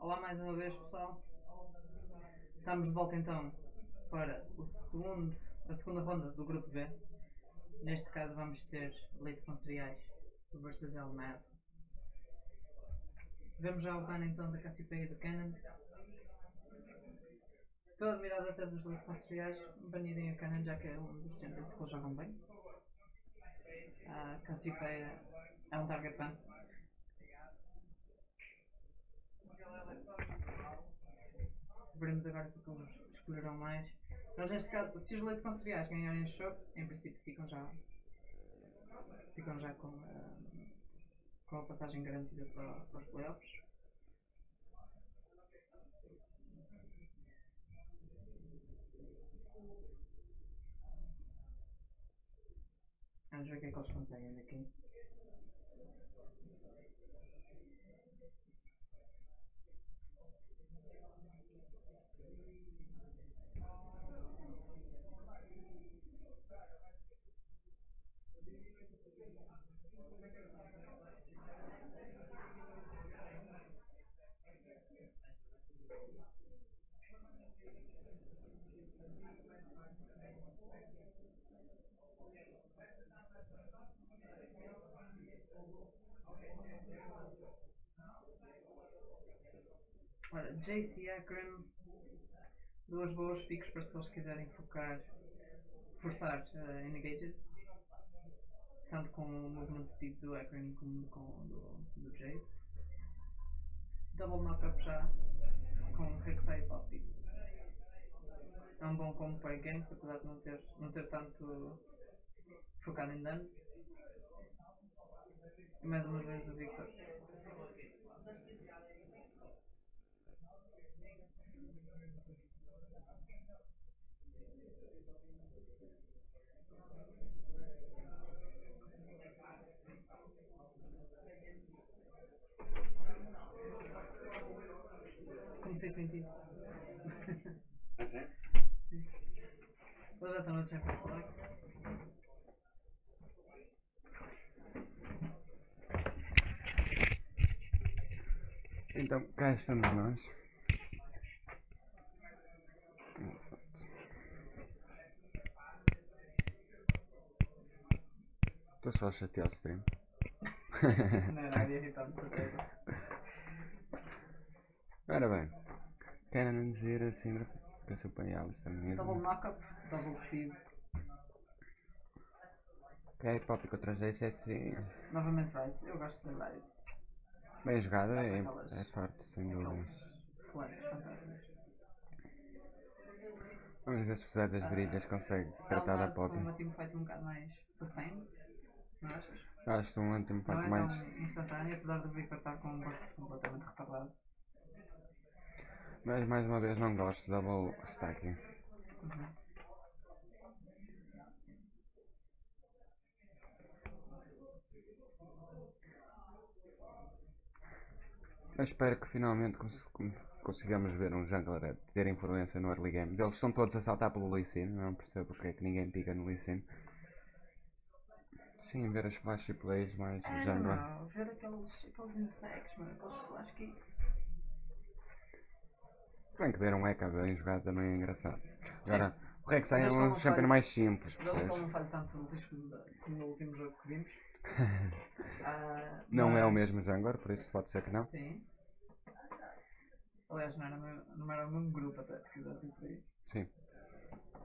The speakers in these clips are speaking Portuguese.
Olá mais uma vez, pessoal. Estamos de volta então para o a segunda ronda do grupo B. Neste caso vamos ter Leite com Cereais versus LMAD. Vemos já o ban então da Cassiopeia e do Kanan. Estou admirado até dos Leite com Cereais banirem o Kanan, já que é um dos champions que eles jogam bem. A Cassiopeia é um target ban. Veremos agora porque eles escolherão mais. Mas neste caso, se os Leite com Cereais ganharem o show, em princípio ficam já com a passagem garantida para os playoffs. Vamos ver o que é que eles conseguem daqui. Ora, Jayce e Akron, duas boas picks para se eles quiserem forçar engages, tanto com o movement speed do Akron como com o do Jayce. Double knock-up já com Rek'Sai e Poppy. É um bom combo para ganks, apesar de não ser tanto focado em dano. E mais uma vez o Viktor. Comecei a sentir. Ah, sim? Sim. Eles já estão no Champions League. Então, cá estamos nós. Estou só a chatear o stream. Isso não é nada irritante, certeza. Ora bem, quero não dizer assim para acompanhá-los também. Double knock-up, double speed. Ok, Poppy contra o Jayce é assim. Novamente Ryze, eu gosto de Ryze. Bem jogada, é forte, sem dúvida. Flares fantásticos. Vamos ver se usar das brilhas consegue tratar da Poppy. Uma teamfight um bocado mais sustained, não achas? Acho um teamfight mais. Não é tão instantâneo, apesar de Viktor estar com um gosto completamente retardado. Mas mais uma vez não gosto da double stacking. Uhum. Eu espero que finalmente consigamos ver um jungler a ter influência no early game. Eles estão todos a saltar pelo Lee Sin, não percebo porque é que ninguém pica no Lee Sin. Sim, ver as flash plays mais jungler. Não, ver aqueles insectos, mano, aqueles flash kicks. Tem que ver um Eka bem jogado também é engraçado. Agora, sim. O Rek'Sai é um champion mais simples. Eles não falham tanto como no último jogo que vimos. Não mas... é o mesmo jungler, por isso pode ser que não. Sim. Aliás, não era o mesmo grupo até, se quiseres ir por aí. Sim.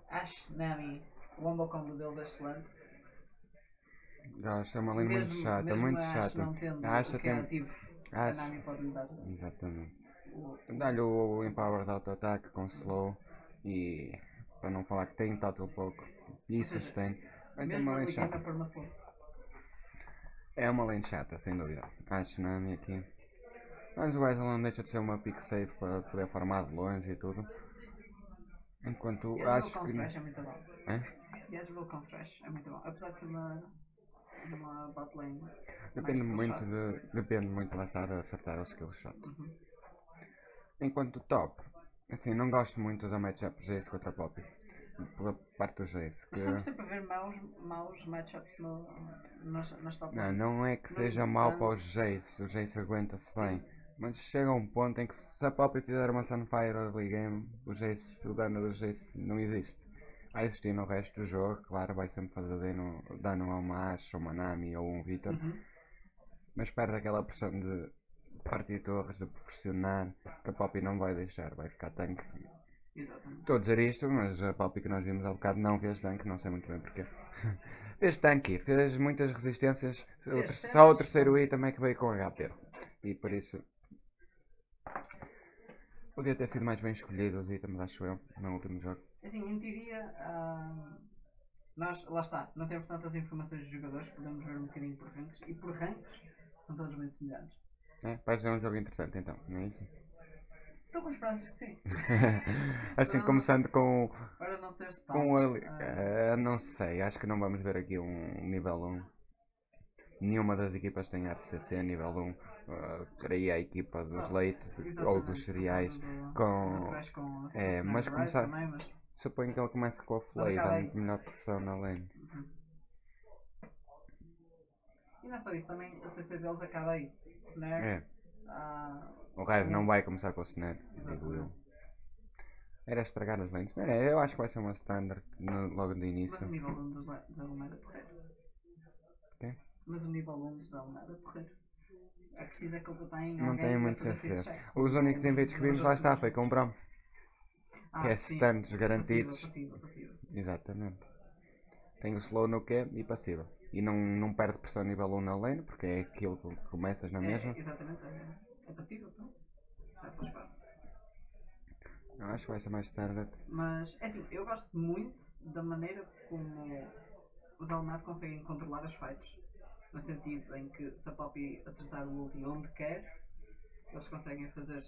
Ash, Nami, o combo deles é excelente. Gosto, é uma linha muito chata, mesmo muito chata. Ash não tendo o que é ativo, a Nami pode mudar. Exatamente. Dá-lhe o empower de auto-ataque com slow e para não falar que tem tato pouco e sustain. Mas é uma lane chata. É uma lane chata, sem dúvida. Acho Nami aqui. Mas o Ezreal não deixa de ser uma pick safe para poder farmar de longe e tudo. Enquanto yes, acho que... Thresh é muito bom. Ezreal com Thresh é muito bom. Apesar de ser uma bot lane. Depende muito lá estar a acertar o skill shot. Uhum. Enquanto top, assim, não gosto muito da matchup Jayce contra Poppy, pela parte do Jayce. Que... Mas estamos sempre a ver maus matchups nas top. Não, não é que seja mau para o Jayce aguenta-se bem. Mas chega um ponto em que se a Poppy fizer uma Sunfire early game, o Jayce, o dano do Jayce não existe. Vai existir no resto do jogo, claro, vai sempre fazer dano a uma Ash, uma Nami ou um Viktor. Mas perde aquela pressão de partir torres, de pressionar, que a Poppy não vai deixar, vai ficar tanque. Exatamente. Estou a dizer isto, mas a Poppy que nós vimos há bocado não fez tanque, não sei muito bem porquê. Fez tanque, fez muitas resistências, só o terceiro item é que veio com HP. E por isso, podia ter sido mais bem escolhido os itens, acho eu, no último jogo. Assim, em teoria, nós, lá está, não temos tantas informações dos jogadores, podemos ver um bocadinho por ranks, e por ranks são todos bem semelhantes. É, parece ser um jogo interessante então, não é isso? Estou com esperanças que sim. Assim, começando com... Para não ser stack, não sei, acho que não vamos ver aqui um nível 1. Nenhuma das equipas tem APCC nível 1. Creia a equipa dos Leite ou dos Cereais com... É, mas começar... Também, mas... Suponho que ele comece com a Flay, dá muito melhor pressão na lane. E não é só isso, também a CC deles acaba aí. Snare. É. O Ryze não vai começar com o Snare, digo eu. Era estragar as lanes. É, eu acho que vai ser uma standard logo de início. Mas o nível 1 dos LMAD é porreiro. Okay. Mas o nível 1 dos LMAD é porreiro. É preciso que eles apanhem. Não tem muito a ser. Os únicos inventos que vimos lá está, foi com o Brom. Que é stands garantidos. Passiva. Exatamente. Tem o slow no Q e passiva. E não perde pressão nível 1 na lane, porque é aquilo que começas na mesma. Exatamente, é passiva, não? Já depois para. Eu acho que vai ser mais standard. Mas, é assim, eu gosto muito da maneira como os LMAD conseguem controlar as fights. No sentido em que se a Poppy acertar o ulti onde quer, eles conseguem fazer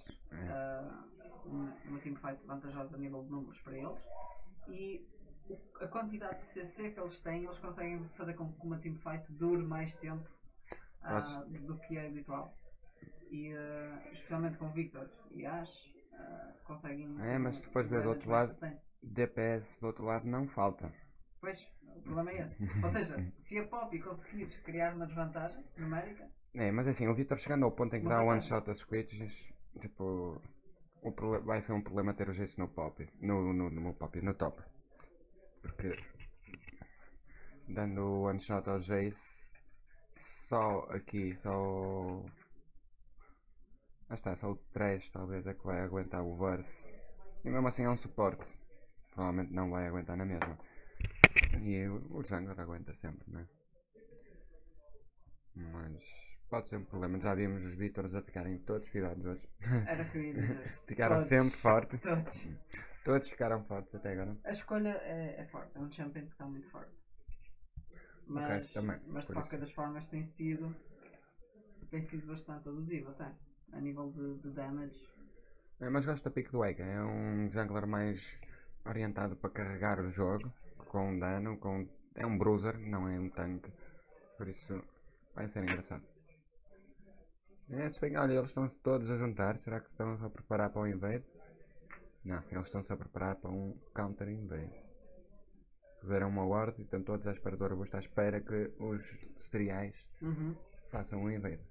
uma teamfight vantajosa a nível de números para eles, e a quantidade de CC que eles têm, eles conseguem fazer com que uma teamfight dure mais tempo do que é habitual, e especialmente com Viktor e Ash conseguem... É, mas depois vês do outro lado, DPS do outro lado não falta. Pois, o problema é esse. Ou seja, se a Poppy conseguir criar uma desvantagem numérica... É, mas assim, o Viktor chegando ao ponto em que dá one shot a squids, tipo... vai ser um problema ter o Jayce no Poppy, no top. Porque... dando one shot ao Jayce... Só... Ah está, só o Thresh talvez é que vai aguentar o verse. E mesmo assim é um suporte. Provavelmente não vai aguentar na mesma. E o Jungler aguenta sempre, não é? Mas pode ser um problema. Já vimos os Viktors a ficarem todos virados hoje. Era que eu ia dizer. Ficaram todos, sempre fortes. Todos ficaram fortes até agora. A escolha é forte, é um champion que está muito forte. Mas, okay, também, mas de qualquer das formas tem sido bastante abusivo até, a nível de damage. É, mas gosto da pick do Eka, é um Jungler mais orientado para carregar o jogo. Com dano, é um bruiser, não é um tanque, por isso vai ser engraçado. É, se bem, olha, eles estão todos a juntar, será que estão a preparar para um invade? Não, eles estão-se a preparar para um counter invade. Fizeram uma ward e estão todos à espera do arbusto, à espera que os cereais façam um invade.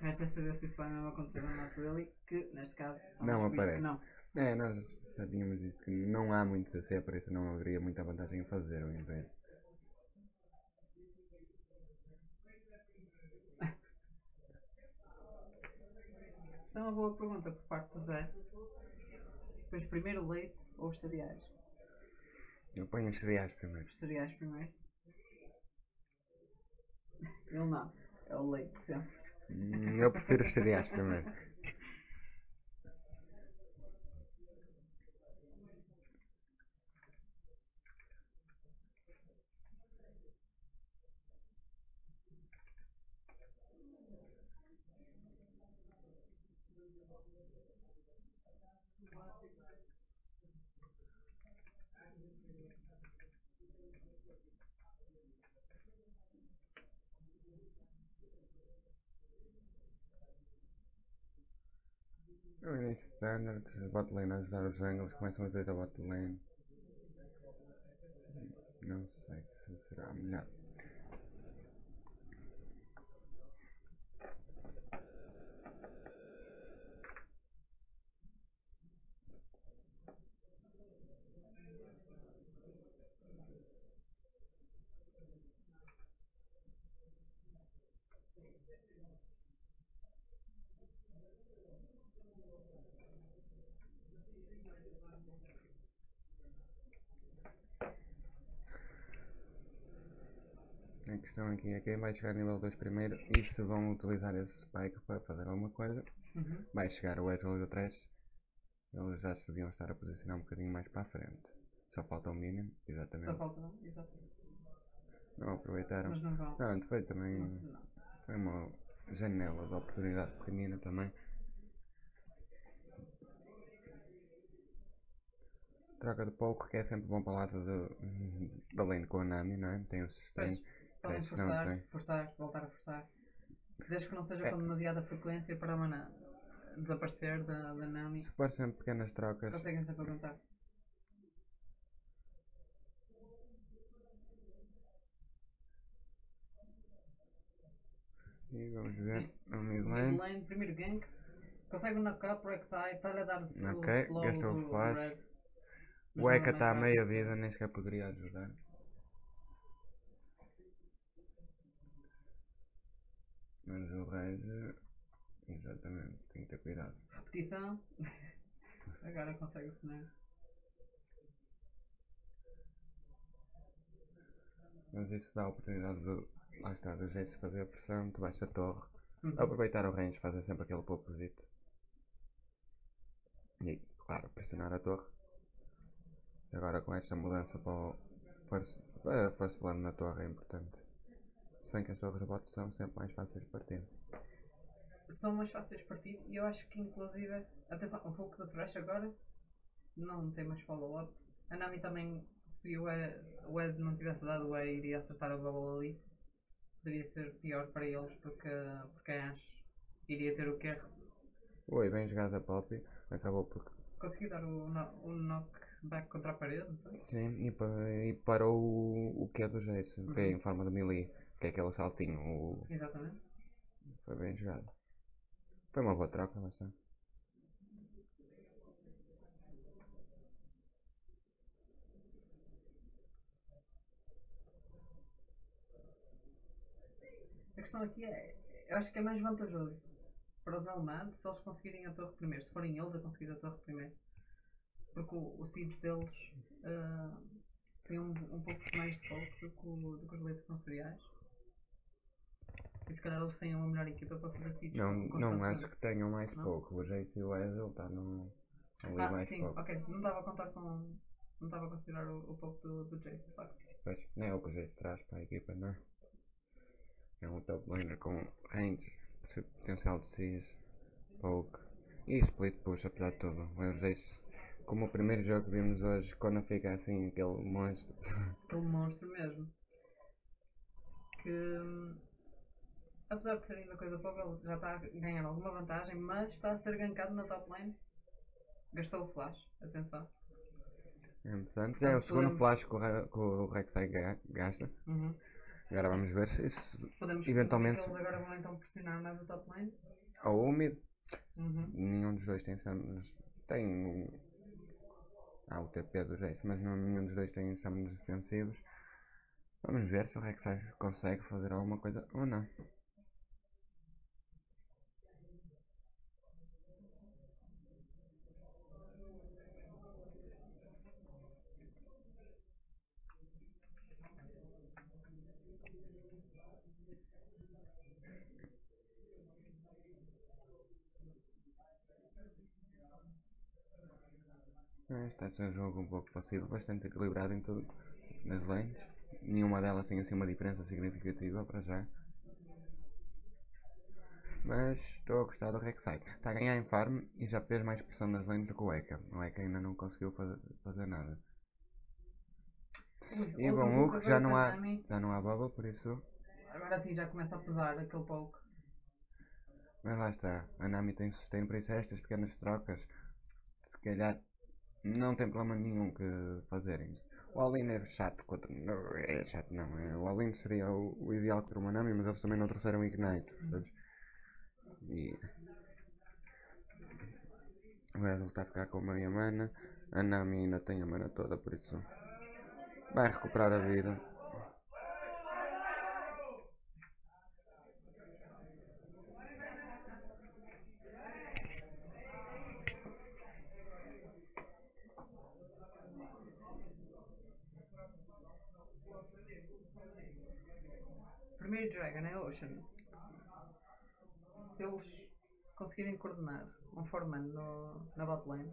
Resta saber se isso vai mesmo acontecer no Not Really, que neste caso... Não aparece. Não. É, nós... Já tínhamos dito que não há muito CC, por isso não haveria muita vantagem em fazer o invade. Isto é uma boa pergunta por parte do Zé. Pois primeiro o leite ou os cereais? Eu ponho os cereais primeiro. Os cereais primeiro? Ele não, é o leite sempre. Eu prefiro os cereais primeiro. No início standard, os bot lane a ajudar os jungles, começam a dizer a bot lane. Não sei se será melhor. A questão aqui é quem vai chegar nível 2 primeiro e se vão utilizar esse spike para fazer alguma coisa. Uhum. Vai chegar o Ezreal e o Thresh. Eles já se deviam estar a posicionar um bocadinho mais para a frente. Só falta o mínimo, exatamente. Só falta um, exatamente. Não aproveitaram. Mas não vale. Não, foi também. Não. Foi uma janela de oportunidade pequenina também. Troca de pouco, que é sempre bom para o lado da lane com a Nami, não é? Tem o sustento. Podem forçar, não tem. Forçar, voltar a forçar. Desde que não seja com demasiada frequência para a mana desaparecer da Nami. Se for sempre pequenas trocas. Conseguem sempre aguentar. E vamos ver o midlane. Primeiro gank. Consegue um knock-up, o Rek'Sai está-lhe a dar o slow. Ok, gastou o flash. O Eka está a meia vida, nem sequer poderia ajudar. Mas o Ryze... Exatamente, tem que ter cuidado. Repetição. Agora consegue assinar. Mas isso dá a oportunidade de... Lá está, do Jayce fazer a pressão, tu baixas a torre. Uhum. Aproveitar o range, fazer sempre aquele poucozito. E, claro, pressionar a torre. Agora com esta mudança para o first plano na torre é importante. Se bem que as torres de bots são sempre mais fáceis de partir. São mais fáceis de partir e eu acho que inclusive... Atenção, o Hulk da Thresh agora não tem mais follow-up. A Nami também, se o Ez não tivesse dado o E, iria acertar o bubble ali. Poderia ser pior para eles porque a Ash iria ter o Q. Oi, bem jogada Poppy. Acabou por... Consegui dar o knock. Back contra a parede, não foi? Sim, e parou o que é do Jayce, uhum. Que é em forma de melee, que é aquele saltinho. Exatamente. Foi bem jogado. Foi uma boa troca, lá está. A questão aqui é, eu acho que é mais vantajoso para os LMAD se eles conseguirem a torre primeiro, se forem eles a conseguir a torre primeiro. Porque o seeds deles tem um pouco mais de foco do que os Leite com Cereais. E se calhar eles têm uma melhor equipa para fazer seeds. Não acho que tenham mais pouco. O Jayce e o Ezreal está no. Sim, pouco. Ok. Não estava a contar com. Não estava a considerar o pouco do Jayce, de facto. Pois, não é o que o Jayce traz para a equipa, não é? É um top laner com range, potencial de seeds, pouco. E split push, apesar de tudo. O Jayce. Como o primeiro jogo que vimos hoje, quando fica assim aquele monstro. Aquele monstro mesmo. Que apesar de ser ainda coisa pouca, ele já está a ganhar alguma vantagem, mas está a ser gankado na top lane. Gastou o flash, atenção. É importante, já é o segundo flash que o Rek'Sai gasta. Uhum. Agora vamos ver se isso eventualmente... Eles agora vão então pressionar mais a top lane. Ou o mid. Uhum. Nenhum dos dois tem... Há o TP do Jayce, mas nenhum dos dois tem summons defensivos. Vamos ver se o Rek'Sai consegue fazer alguma coisa ou não. Este é um jogo um pouco passivo, bastante equilibrado em tudo, nas lanes. Nenhuma delas tem assim uma diferença significativa para já. Mas estou a gostar do Rek'Sai. Está a ganhar em farm e já fez mais pressão nas lanes do que o Eka. O Eka ainda não conseguiu fazer nada. E bom, o que já não há bubble, por isso... Agora sim já começa a pesar aquele pouco. Mas lá está, a Nami tem sustento para isso, estas pequenas trocas. Se calhar... Não tem problema nenhum que fazerem. O all-in é chato contra... Não, é chato não. O all-in seria o ideal contra uma Nami, mas eles também não trouxeram o Ignite. Portanto, e... O Ezreal está a ficar com meia mana. A Nami ainda tem a mana toda, por isso... Vai recuperar a vida. Primeiro Dragon é Ocean. Se eles conseguirem coordenar um foreman na botlane,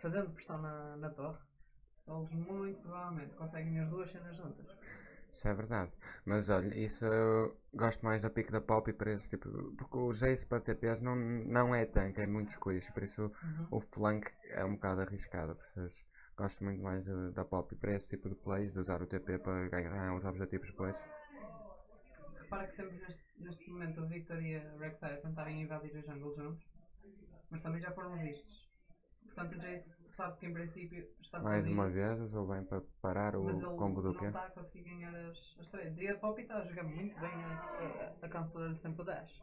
fazendo pressão na torre, eles muito provavelmente conseguem as duas cenas juntas. Isso é verdade. Mas olha, isso eu gosto mais da pick da Poppy para esse tipo. Porque o Jayce para TPS não é tanque, é muito escuro. Por isso o flank é um bocado arriscado. Vocês gosto muito mais da Poppy para esse tipo de plays, de usar o TP para ganhar os objetivos de plays. Repara que temos neste momento o Viktor e a Rek'Sai a tentarem invadir a jungle juntos, mas também já foram vistos. Portanto, o Jayce sabe que em princípio está sozinho. Mais uma vez, usou bem para parar o combo do quê? Mas ele não está a conseguir ganhar as três. E a Poppy está a jogar muito bem a cancelar sempre o dash.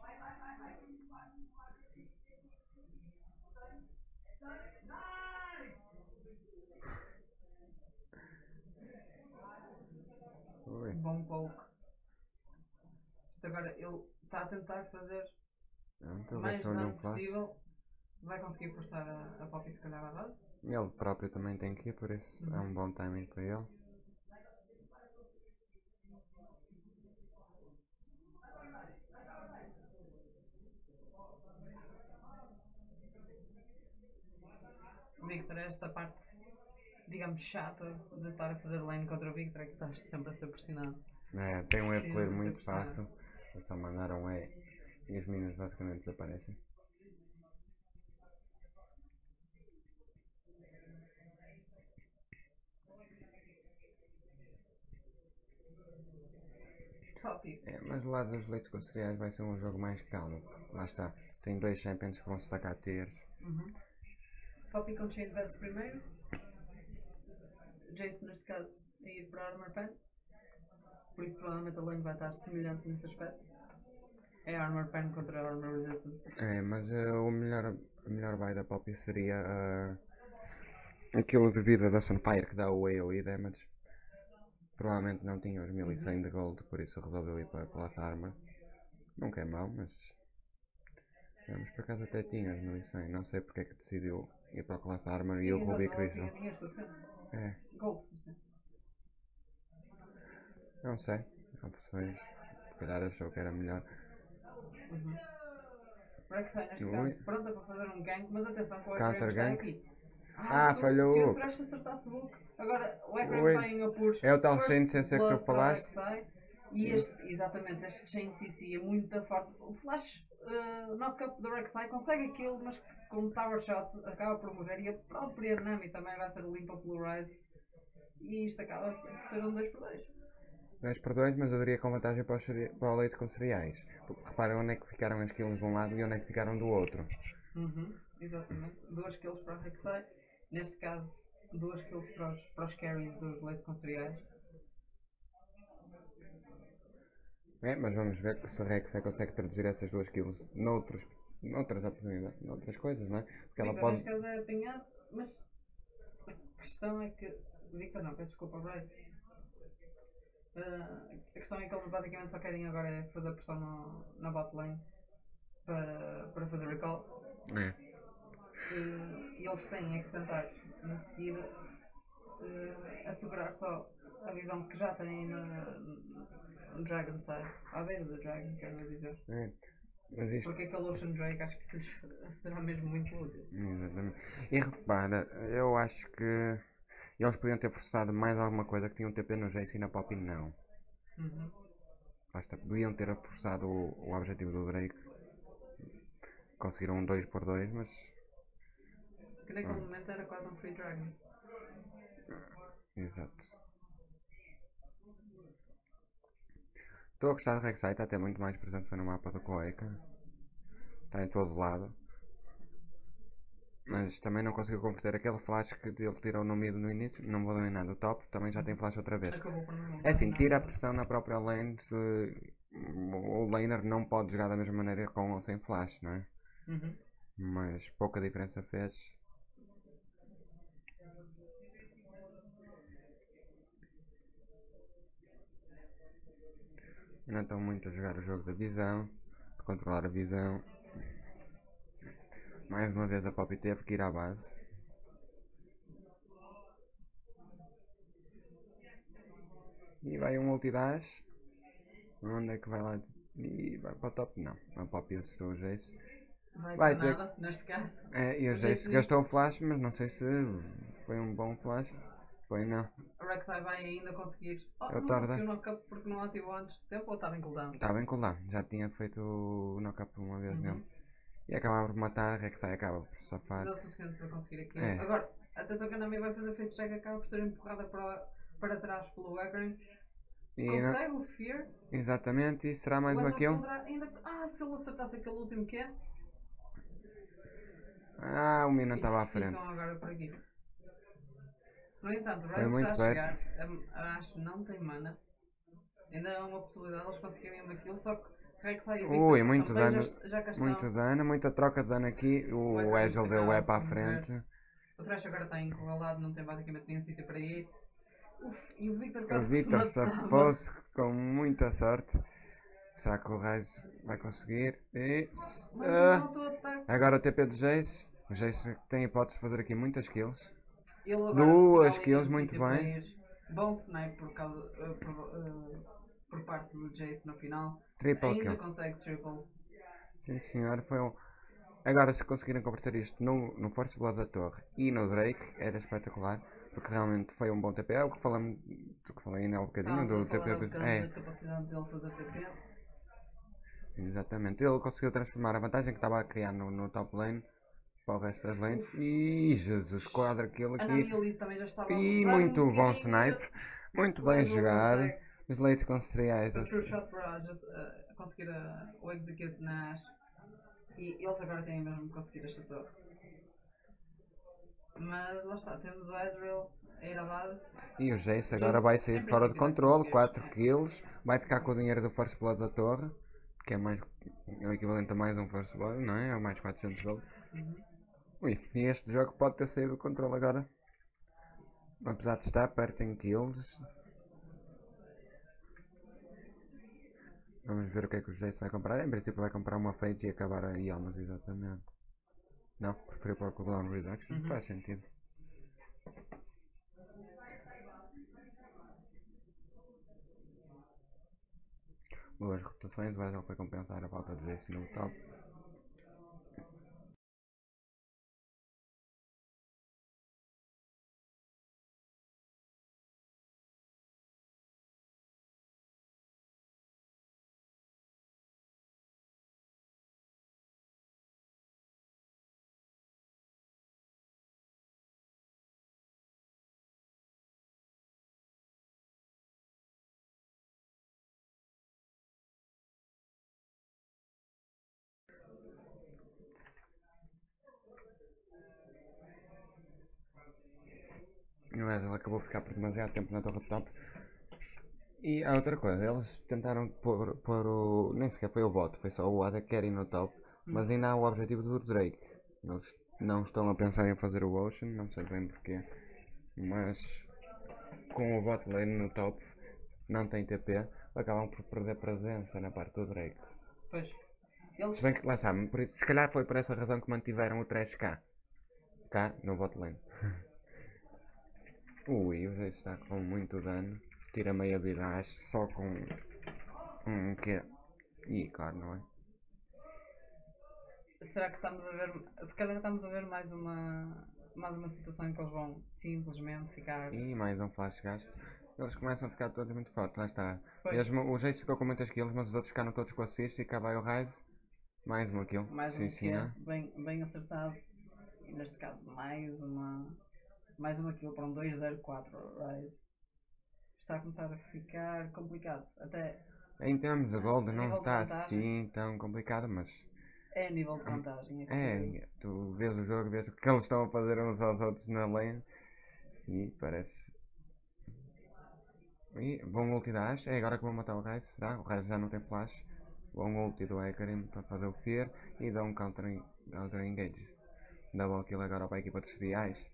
Bom pouco. Agora ele está a tentar fazer o mais dano possível. Vai conseguir forçar a Poppy se calhar à base. Ele próprio também tem que ir, por isso é um bom timing para ele. Viktor, esta parte, digamos, chata de estar a fazer lane contra o Viktor é que estás sempre a ser pressionado. É, tem um e-play muito fácil. Só mandaram um E e as minas basicamente desaparecem. É, mas o lado dos Leites com Cereais vai ser um jogo mais calmo. Lá está, tem dois champions que vão se tacar tiers. Poppy com Chain Vest primeiro. Jayce neste caso a ir para Armor Pen. Por isso provavelmente a lane vai estar semelhante nesse aspecto. É Armor Pen contra Armor Resistance. É, mas a melhor buy da Poppy seria aquilo de vida da Sunfire que dá o AoE damage. Provavelmente não tinha os 1100 de gold, por isso resolveu ir para a Plaza Armor. Nunca é mau, mas... Vamos, por acaso até tinha os 1100, não sei porque é que decidiu ir para a Plaza Armor. Sim, e o Ruby Crystal. É. Gold, não sei. Há pessoas que calhar achou que era melhor. Pronta para fazer um gank, mas atenção com o Counter gank. Falhou! Se o Thresh acertasse o Hulk, agora o Akron vai em apuros. É o tal Chain CC que tu falaste. E exatamente, este Chain CC é muito forte. O Flash Knockup do Rek'Sai consegue aquilo, mas com o Tower Shot acaba por morrer. E a própria Nami também vai ser limpa pelo Ryze. E isto acaba por ser um 2x2. 2x2, mas eu diria com vantagem para o Leite com Cereais. Porque reparem onde é que ficaram as kills de um lado e onde é que ficaram do outro. Exatamente, 2 kills para o Rek'Sai. Neste caso, 2 kills para os carries dos Leite com Cereais. É, mas vamos ver se o Rek'Sai consegue traduzir essas 2 kills noutras oportunidades, noutras coisas, não é? Porque ela pode... Neste caso é apanhado, mas a questão é que... Viktor não, peço desculpa ao Ryze. A questão é que eles basicamente só querem agora é fazer pressão na bot lane para fazer recall. É. E eles têm é que tentar a seguir assegurar só a visão que já têm no Dragon Side, à beira do Dragon, quero dizer. É. Mas isto... Porque aquele Ocean Drake acho que será mesmo muito útil. Exatamente. E repara, eu acho que eles podiam ter forçado mais alguma coisa que tinham TP no Jayce e na Poppy não. Basta, podiam ter forçado o objetivo do Drake. Conseguiram um 2x2, mas... Que naquele momento era quase um free dragon. Exato. Estou a gostar do Rek'Sai, está a ter muito mais presença no mapa do Coeca. Está em todo lado. Mas também não conseguiu converter aquele flash que ele tirou no mid no início. Não valeu em nada. O top também já tem flash outra vez. É assim, tira a pressão na própria lane. O laner não pode jogar da mesma maneira com ou sem flash, não é? Mas pouca diferença fez. Não estão muito a jogar o jogo da visão, a controlar a visão. Mais uma vez a Poppy teve que ir à base. E vai um ulti dash. Onde é que vai lá? E vai para o top? Não. A Poppy assustou o Jayce. Vai ter nada, neste caso. É, e o Jayce gastou o flash, mas não sei se foi um bom flash. Foi não. O Rek'Sai vai ainda conseguir. Oh, eu não consegui o knock-up porque não ativou antes de tempo ou estava em cooldown? Estava em cooldown. Já tinha feito o knock-up uma vez mesmo. E acabava por matar, a Rek'Sai acaba por safar. Deu o suficiente para conseguir aquilo. É. Agora, atenção que a Nami vai fazer face check, acaba por ser empurrada para trás pelo Akron. Consegue não... o Fear. Exatamente, e será mais uma kill? Ainda... Ah, se ele acertasse aquele último que é. Ah, o Mina estava à frente. Então agora por aqui. No entanto, o Ryze está a chegar. A Ash não tem mana. Ainda há uma possibilidade de eles conseguirem uma kill, só que Rek'Sai e Viktor é muito dano, muito dano, muita troca de dano aqui. O Ezreal deu o E à frente. O Thresh agora está encurralado, não tem basicamente nenhum sítio para ir. Uf, e o Viktor quase que se matava. O Viktor safou-se com muita sorte. Será que o Ryze vai conseguir? E... agora o TP do Jayce. O Jayce tem hipótese de fazer aqui muitas kills. Duas kills, muito bem. Bom snipe por parte do Jayce no final. Triple kill. Ainda consegue triple. Sim senhor, foi um... Agora se conseguirem converter isto no Force Blood da torre e no Drake, era espetacular. Porque realmente foi um bom TP. É o que falei ainda há um bocadinho do TP do Jayce. Da capacidade dele fazer TP. Exatamente, ele conseguiu transformar a vantagem que estava a criar no top lane para o resto das lanes. E Jesus, quadra aquilo aqui. E muito bom snipe, muito bem jogado. Os Leite com Cereais. O true shot para conseguir o execute na Ash. E eles agora têm mesmo de conseguir esta torre. Mas lá está, temos o Ezreal a ir à base. E o Jayce agora vai sair fora de controle, 4 kills. Vai ficar com o dinheiro do Force Blood da torre. Que é mais, é o equivalente a mais um First Blood, não é? É mais 400 gold. Ui, e este jogo pode ter saído do controle agora. Apesar de estar perto em kills. Vamos ver o que é que o Jayce vai comprar. Em princípio vai comprar uma Fade e acabar aí almas, exatamente. Não, prefiro para o cooldown reduction, faz sentido. Boas rotações, o Ezreal foi compensar a falta de Jayce no top. O Ezreal acabou de ficar por demasiado tempo na torre de top. E há outra coisa, eles tentaram pôr o... nem sequer foi o bot, foi só o AD carry no top. Mas ainda há o objetivo do Drake. Eles não estão a pensar em fazer o Ocean, não sei bem porquê. Mas com o bot lane no top, não tem TP, acabam por perder presença na parte do Drake. Pois. Eles... Se bem que lá sabem, se calhar foi por essa razão que mantiveram o Thresh cá no bot lane. Ui, o Jayce está com muito dano, tira meia vida, acho, só com um que e claro, não é? Será que estamos a ver, se calhar estamos a ver mais uma situação em que eles vão simplesmente ficar... E mais um flash gasto, eles começam a ficar todos muito fortes, lá está. Pois. Mesmo o Jayce ficou com muitas kills, mas os outros ficaram todos com assist e cá vai o Ryze, mais uma kill. Mais uma kill, bem acertado, e neste caso mais uma kill para um 2-0-4, Ryze. Está a começar a ficar complicado, até... Em termos de gold não está assim tão complicado, mas... É a nível de vantagem. É, tu vês o jogo, vês o que eles estão a fazer uns aos outros na lane. E parece... E bom ulti da Ash, é agora que vão matar o Ryze, será? O Ryze já não tem flash. Bom ulti do Akron para fazer o fear e dá um counter engage. Double kill agora para a equipa dos Cereais.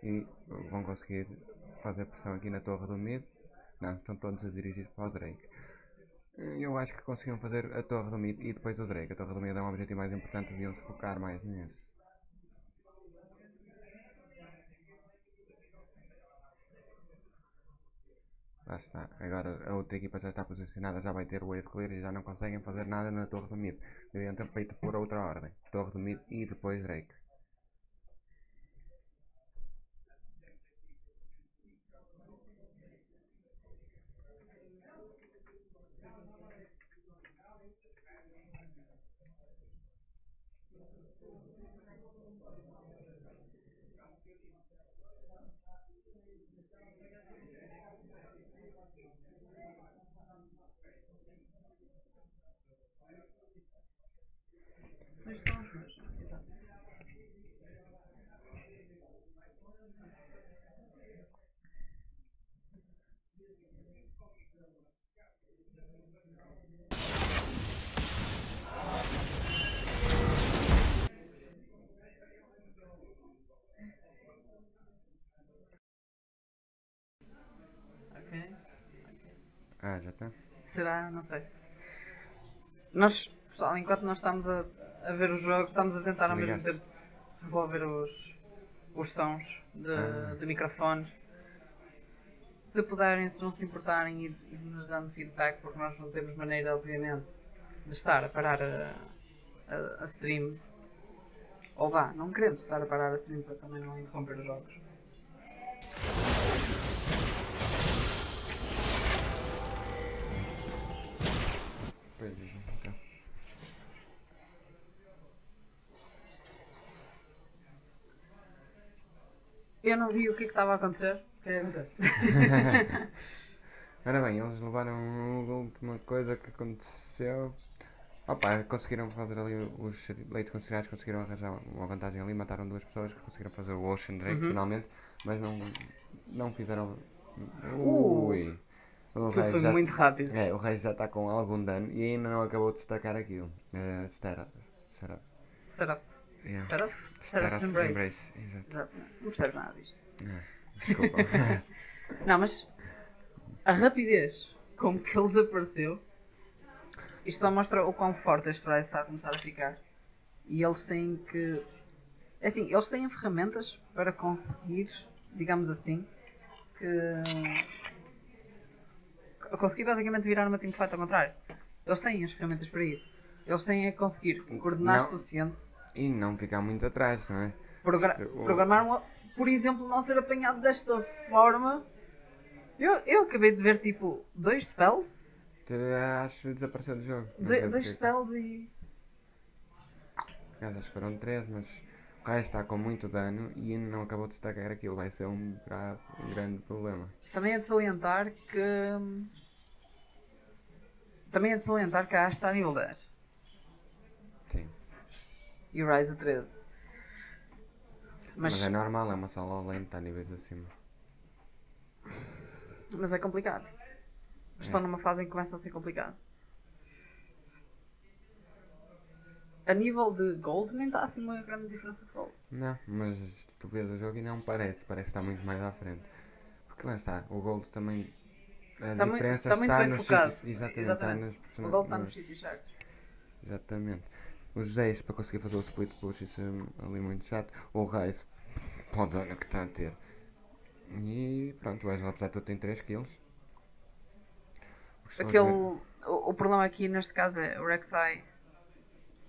E vão conseguir fazer pressão aqui na torre do mid. Não, estão todos a dirigir para o Drake. Eu acho que conseguiam fazer a torre do mid e depois o Drake. A torre do mid é um objetivo mais importante, deviam se focar mais nisso. Lá está, agora a outra equipa já está posicionada, já vai ter o wave clear e já não conseguem fazer nada na torre do mid. Deviam ter feito por outra ordem, torre do mid e depois Drake. Ah, já está? Será? Não sei. Nós, pessoal, enquanto nós estamos a ver o jogo, estamos a tentar ao mesmo tempo resolver os sons de microfones. Se puderem, se não se importarem e nos dando feedback, porque nós não temos maneira, obviamente, de estar a parar a stream. Ou vá, não queremos estar a parar a stream para também não interromper os jogos. Eu não vi o que estava a acontecer. Ora bem, eles levaram uma coisa que aconteceu. Opa, conseguiram fazer ali os Leite com Cereais, conseguiram arranjar uma vantagem ali, mataram duas pessoas que conseguiram fazer o Ocean Drake finalmente, mas não fizeram. Ui! O Ryze foi muito rápido. É, o Ryze já está com algum dano e ainda não acabou de destacar aquilo. Setup Embrace. Exato. Não percebes nada disto. Desculpa. Não, mas a rapidez com que ele desapareceu, isto só mostra o quão forte este Ryze está a começar a ficar. E eles têm que... assim, eles têm ferramentas para conseguir, digamos assim, que... conseguir basicamente virar uma teamfight ao contrário. Eles têm as ferramentas para isso. Eles têm a conseguir coordenar o suficiente e não ficar muito atrás, não é? Programar, por exemplo, não ser apanhado desta forma. Eu acabei de ver tipo 2 spells. Acho que desapareceu do jogo. 2 spells e... acho que foram 3, mas o Ryze está com muito dano e ainda não acabou de destacar aquilo. Vai ser um grande problema. Também é de salientar que a Ash está a nível 10. Sim. E o Ryze a 13. Mas é normal, é uma sala lenta, está a níveis acima. Mas é complicado. Estão numa fase em que começa a ser complicado. A nível de gold nem está assim uma grande diferença de gold. Não, mas tu vês o jogo e não parece que está muito mais à frente. Porque lá está, o gold também... a diferença está nos sítios, exatamente. O gold está nos sítios certos. Exatamente. O Jayce para conseguir fazer o split push, isso é ali muito chato. O Ryze, pô, dona que está a ter. E pronto, o Ryze apesar de tudo tem 3 kills. O problema aqui neste caso é o Rek'Sai,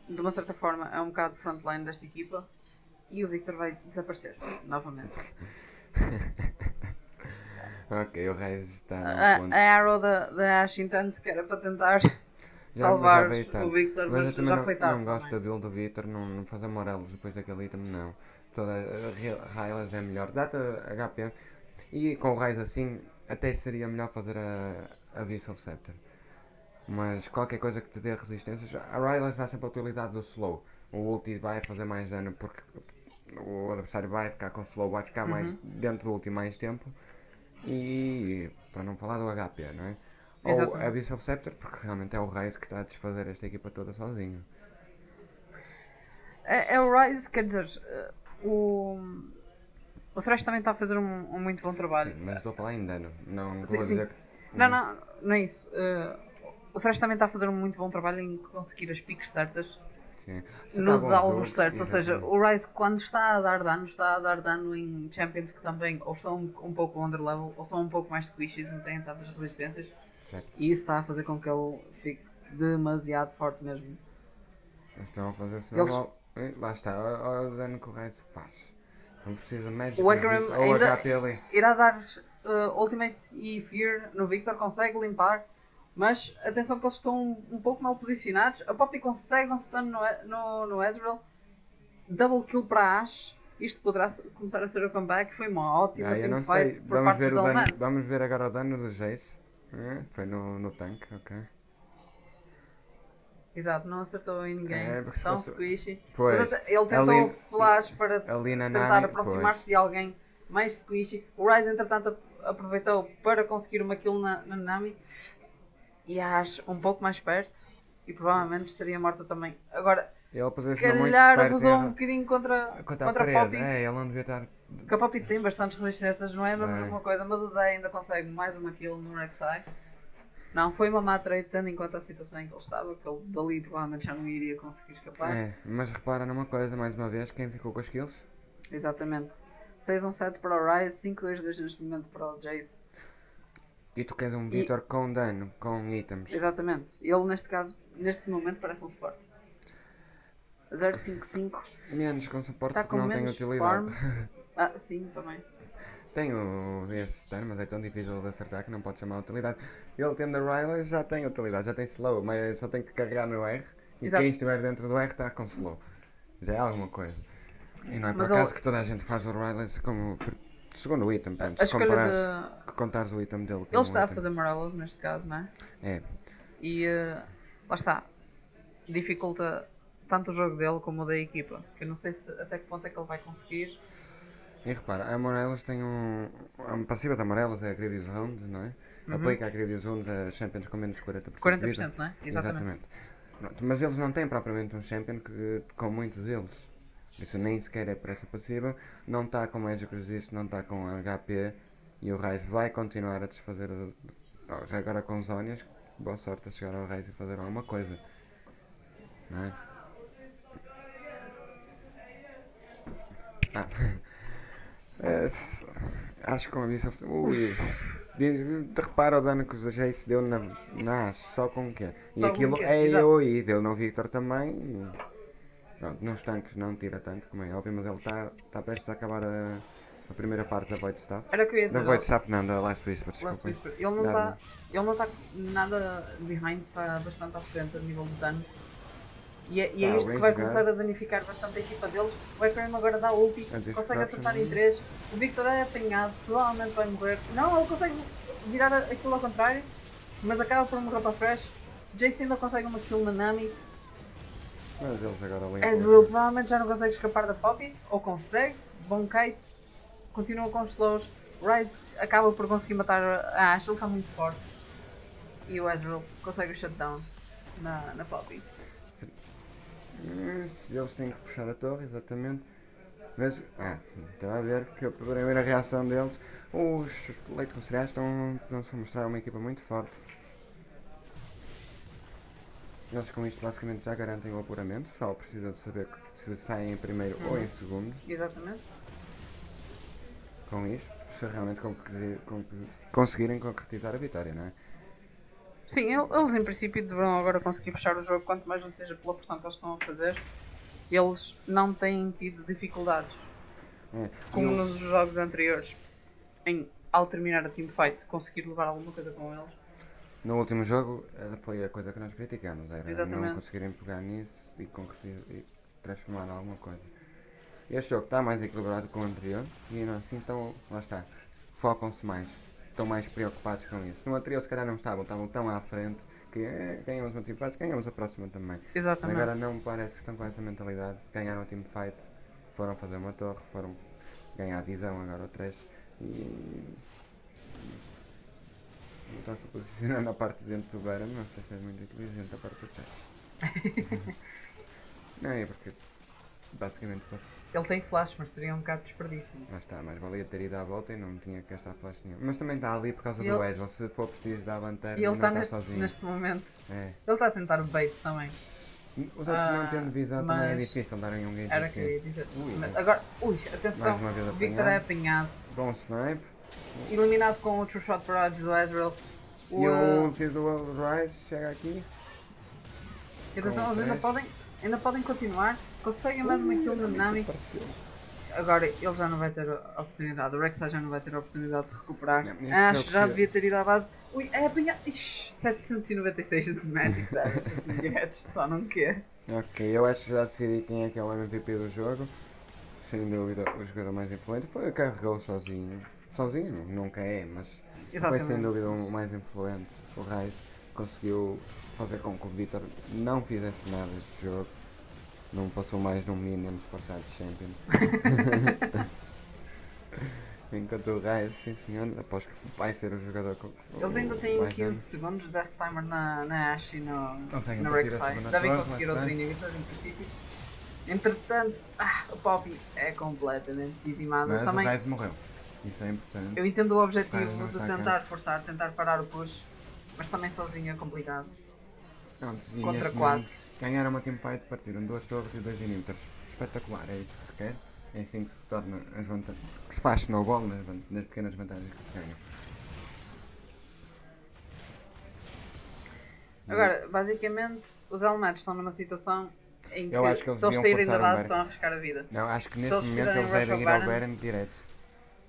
de uma certa forma, é um bocado frontline desta equipa. E o Viktor vai desaparecer, novamente. Ok, o Ryze está no ponto. A arrow da Ash intense que era para tentar salvar o Viktor, mas já foi tarde. Eu não gosto da build do Viktor, não fazer Morelos depois daquele item, não. Toda a Rylai's é melhor, dá-te HP. E com o Ryze assim, até seria melhor fazer a Abyssal Scepter. Mas qualquer coisa que te dê resistências, a Rylai's dá sempre a utilidade do slow. O ulti vai fazer mais dano porque o adversário vai ficar com slow, vai ficar mais dentro do ulti mais tempo. E para não falar do HP, não é? Ou a Abyssal Scepter, porque realmente é o Ryze que está a desfazer esta equipa toda sozinho. É o Ryze, quer dizer, o Thresh também está a fazer um muito bom trabalho. Sim, mas estou a falar em dano, não vou dizer que... Não é isso. O Thresh também está a fazer um muito bom trabalho em conseguir as piques certas Sim. Nos alvos certos, ou seja, o Ryze quando está a dar dano em champions que também ou são um pouco underlevel ou são um pouco mais squishies, não têm tantas resistências, certo. E isso está a fazer com que ele fique demasiado forte mesmo. Estão a fazer lá está, olha o dano que o Ryze faz, não precisa médico, o Akron ainda HPL. Irá dar Ultimate e Fear no Viktor, consegue limpar. Mas atenção que eles estão um pouco mal posicionados. A Poppy consegue um stun no Ezreal. Double kill para Ash. Isto poderá começar a ser o comeback. Foi uma ótima teamfight por parte dos LMAD. Vamos ver agora o dano do Jayce. Foi no tanque, ok. Exato, não acertou em ninguém. É, tão squishy. Pois, ele tentou ali, flash para tentar aproximar-se de alguém mais squishy. O Ryze entretanto aproveitou para conseguir uma kill na Nami. E a Ash um pouco mais perto e provavelmente estaria morta também. Agora, se calhar abusou um bocadinho contra a Poppy. É, ele não devia estar... Porque a Poppy tem bastantes resistências, não é a mesma coisa, mas o Zé ainda consegue mais uma kill no Rek'Sai. Não, foi uma má trade, tendo em conta a situação em que ele estava, que ele dali provavelmente já não iria conseguir escapar. É, mas repara numa coisa, mais uma vez, quem ficou com as kills? Exatamente. 6-1-7 para o Ryze, 5-2-2 neste momento para o Jayce. E tu queres um Viktor com dano, com itens. Exatamente. Ele neste caso, neste momento, parece um suporte. 055. Menos com suporte porque não tem utilidade. Ah, sim, também. Tenho esse dano, mas é tão difícil de acertar que não pode chamar a utilidade. Ele tendo a Rylai's já tem utilidade, já tem slow, mas só tem que carregar no R. E exato. Quem estiver dentro do R está com slow. Já é alguma coisa. E não é por acaso que toda a gente faz o Rylai's como... Segundo o item, portanto, se contares o item dele. Ele está a fazer Morelos neste caso, não é? É. E lá está. Dificulta tanto o jogo dele como o da equipa. Que eu não sei até que ponto é que ele vai conseguir. E repara, a Morelos tem um... A passiva da Morelos é a Grievous Round, não é? Uhum. Aplica a Grievous Round a Champions com menos de 40%. 40%, não é? Exatamente. Exatamente. Mas eles não têm propriamente um Champion com muitos eles. Isso nem sequer é para essa passiva, não está com Magic Resist, não está com HP e o Ryze vai continuar a desfazer, já agora com Zonias, boa sorte a chegar ao Ryze e fazer alguma coisa, não é? Acho que com a Abyssal Scepter, repara o dano que o Jayce deu na Ash, só com o quê? E aquilo é EOI, deu no Viktor também. Pronto, nos tanques não tira tanto, como é óbvio, mas ele está prestes a acabar a primeira parte da Void Staff. Era que eu ia dizer, da Void Staff não, da Last Whisper, desculpa. Last Whisper. Ele não está nada behind, está bastante à frente a nível de dano. E é isto que vai começar a danificar bastante a equipa deles. O Akron agora dá ulti, consegue acertar em 3. O Viktor é apanhado, provavelmente vai morrer. Não, ele consegue virar aquilo ao contrário, mas acaba por morrer para Thresh. Jayce ainda consegue uma kill na Nami. Mas eles agora limpam. Ezreal provavelmente já não consegue escapar da Poppy, ou consegue, bom kite, continua com os slows, Ryze acaba por conseguir matar a Ash, ele está muito forte, e o Ezreal consegue o shutdown na Poppy. Eles têm que puxar a torre, exatamente, mas, está a ver que a primeira reação deles, os Leite com Cereais estão-se a mostrar uma equipa muito forte. Eles com isto basicamente já garantem o apuramento, só precisam de saber se saem em primeiro ou em segundo. Exatamente. Com isto, se realmente conseguirem concretizar a vitória, não é? Sim, eles em princípio deverão agora conseguir fechar o jogo, quanto mais não seja pela pressão que eles estão a fazer. Eles não têm tido dificuldades, como nos jogos anteriores, em ao terminar a teamfight conseguir levar alguma coisa com eles. No último jogo foi a coisa que nós criticamos, era exatamente. Não conseguirem pegar nisso e transformar em alguma coisa. Este jogo está mais equilibrado que o anterior e assim estão, lá está, focam-se mais, estão mais preocupados com isso. No anterior se calhar não estavam tão à frente que ganhamos uma teamfight, ganhamos a próxima também. Exatamente. Agora não me parece que estão com essa mentalidade, ganharam a teamfight, foram fazer uma torre, foram ganhar a visão agora o Thresh e... Está-se posicionando na parte de dentro do Baron, não sei se é muito inteligente a parte do Thresh. Não é porque basicamente ele tem flash, mas seria um bocado desperdício. Mas está, mas valia ter ido à volta e não tinha que gastar flash nenhum. Mas também está ali por causa do Ezreal, se for preciso dar a lanterna e ele não está sozinho. Neste momento. É. Ele está a tentar o bait também. Os outros não tendo visão também é difícil darem um gancho. Era o que eu ia dizer. Mas agora, ui, atenção, o Viktor é apanhado. Bom snipe. Eliminado com o True Shot Barrage do Ezreal. E o ulti do Ryze chega aqui. Atenção, eles ainda podem continuar. Conseguem mais uma kill no Nami. Agora ele já não vai ter a oportunidade, o Rek'Sai já não vai ter a oportunidade de recuperar. A Ash já devia ter ido à base. Ui, é apanhado. Ixi, 796 de Magic Damage, assim, diretos, só não quer. Ok, eu acho que já decidi quem é que é o MVP do jogo. Sem dúvida, o jogador mais influente foi o que carregou sozinho. Sozinho nunca é, mas foi sem dúvida o mais influente. O Ryze conseguiu fazer com que o Viktor não fizesse nada deste jogo. Não passou mais num mínimo esforçado de champion. Enquanto o Ryze, sim senhor, após que vai ser o jogador com eles ainda têm 15 segundos de Death Timer na Ash e no Rek'Sai. Devem conseguir outro inimigo em princípio. Entretanto, o Poppy é completamente dizimado. Mas também o Ryze morreu. Isso é importante. Eu entendo o objetivo de tentar forçar, tentar parar o push, mas também sozinho é complicado. Contra 4. Ganharam uma teamfight, partiram 2 torres e 2 inhibitors. Espetacular, é isso que se quer. É assim que se torna as vantagens. Que se faz snowball nas pequenas vantagens que se ganham. Agora, basicamente, os LMAD estão numa situação em que, se eles saírem da base, estão a arriscar a vida. Não, acho que neste momento eles devem ir ao Baron direto.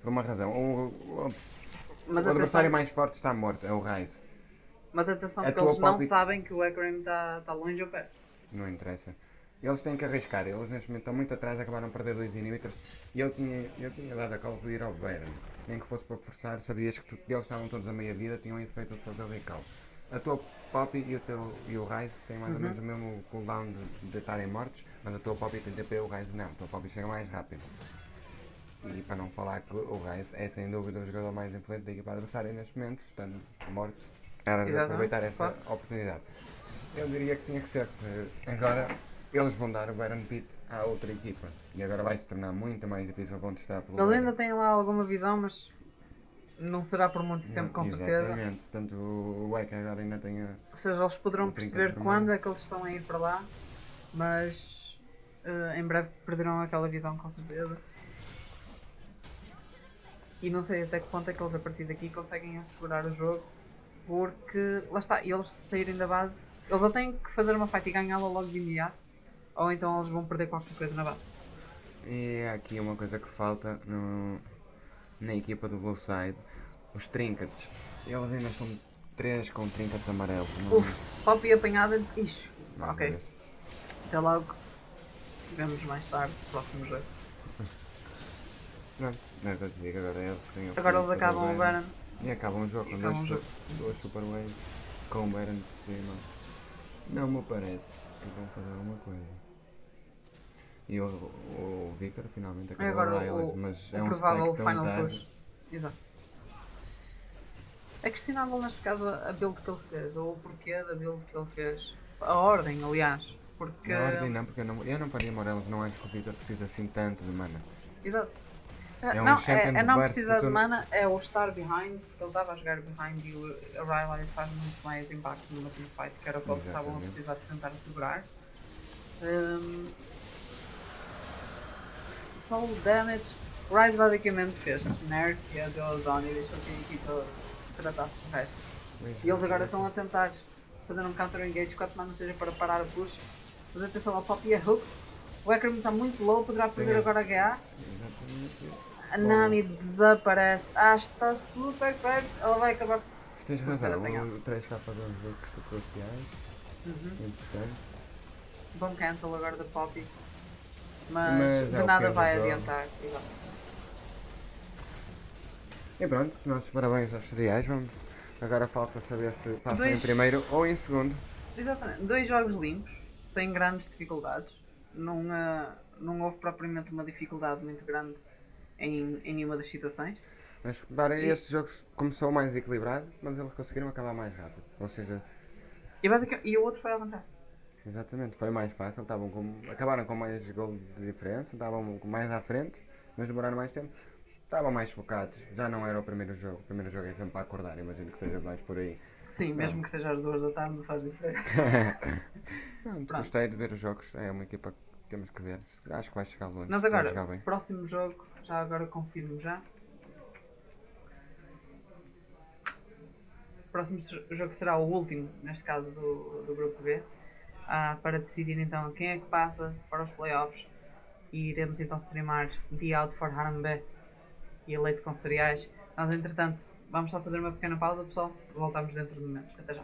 Por uma razão. O adversário mais forte está morto, é o Ryze. Mas atenção, porque eles não sabem que o Akron está longe ou perto. Não interessa. Eles têm que arriscar. Eles neste momento estão muito atrás, acabaram de perder 2 inhibitors. E eu tinha dado a call de ir ao Baron. Nem que fosse para forçar, sabias que eles estavam todos a meia vida, tinham o efeito de fazer o recall. A tua Poppy e o Ryze têm mais ou menos o mesmo cooldown de estarem mortos, mas a tua Poppy tem TP, o Ryze não. A tua Poppy chega mais rápido. E para não falar que o Ryze é sem dúvida o jogador mais influente da equipa adversária neste momento, estando morto. Era de aproveitar essa oportunidade. Eu diria que tinha que ser. Agora eles vão dar o Baron Pit à outra equipa. E agora vai se tornar muito mais difícil contestar pelo. Eles ainda têm lá alguma visão, mas não será por muito tempo, com certeza. Exatamente, tanto o Eka agora ainda tem. Ou seja, eles poderão perceber quando é que eles estão a ir para lá, mas em breve perderão aquela visão, com certeza. E não sei até que ponto é que eles a partir daqui conseguem assegurar o jogo. Porque, lá está, eles saírem da base, eles ou têm que fazer uma fight e ganhá-la logo de imediato, ou então eles vão perder qualquer coisa na base. E aqui uma coisa que falta na equipa do Blue Side, os trinkets. Eles ainda são 3 com trinkets amarelos. Uf, Poppy apanhada, ixi, ok. Até logo, vemos mais tarde, próximo jogo. Não é que eu te digo, agora eles acabam o Baron. E acabam o jogo com 2 Super Waves com o Baron de cima. Não me parece que vão fazer alguma coisa. E o Viktor finalmente acabou o Rylai's, mas é um provável final push. Exato. É questionável neste caso a build que ele fez, ou o porquê da build que ele fez. A ordem, aliás. Porque... A ordem não, porque eu não faria Morelos, não acho que o Viktor precisa assim tanto de mana. Exato. Não precisar de mana, é o estar behind, porque ele estava a jogar behind e o Rylai's faz muito mais impacto numa teamfight, que era o que eles estavam a precisar de tentar segurar. Só o damage, o Ryze basicamente fez snare, que é do Ozone, e deixou que a equipa tratasse do resto. E eles agora estão a tentar fazer um counter engage, quanto mais não seja para parar o push. Mas atenção, a Poppy é hook, o Akron está muito low, poderá perder agora a GA. A Nami desaparece. Está super perto. Ela vai acabar por. Tens razão. O 3K fazer uns looks cruciais. Importante. Bom cancel agora da Poppy. Mas de nada vai adiantar. Exato. E pronto, nossos parabéns aos cereais. Agora falta saber se passam em primeiro ou em segundo. Exatamente. 2 jogos limpos, sem grandes dificuldades. Não houve propriamente uma dificuldade muito grande em nenhuma das situações. Mas este jogo começou mais equilibrado, mas eles conseguiram acabar mais rápido. Ou seja... E o outro foi à vontade. Exatamente, foi mais fácil. Acabaram com mais gol de diferença, estavam mais à frente, mas demoraram mais tempo. Estavam mais focados, já não era o primeiro jogo. O primeiro jogo é sempre para acordar, imagino que seja mais por aí. Sim, mesmo que seja às 2 da tarde, não faz diferença. Pronto. Gostei de ver os jogos, é uma equipa que temos que ver. Acho que vai chegar longe. Nós agora, próximo jogo, já agora confirmo já. O próximo jogo será o último, neste caso do grupo B, para decidir então quem é que passa para os playoffs. E iremos então streamar The Out for Harambe e Leite com Cereais. Nós entretanto vamos só fazer uma pequena pausa, pessoal, voltamos dentro de momentos. Até já.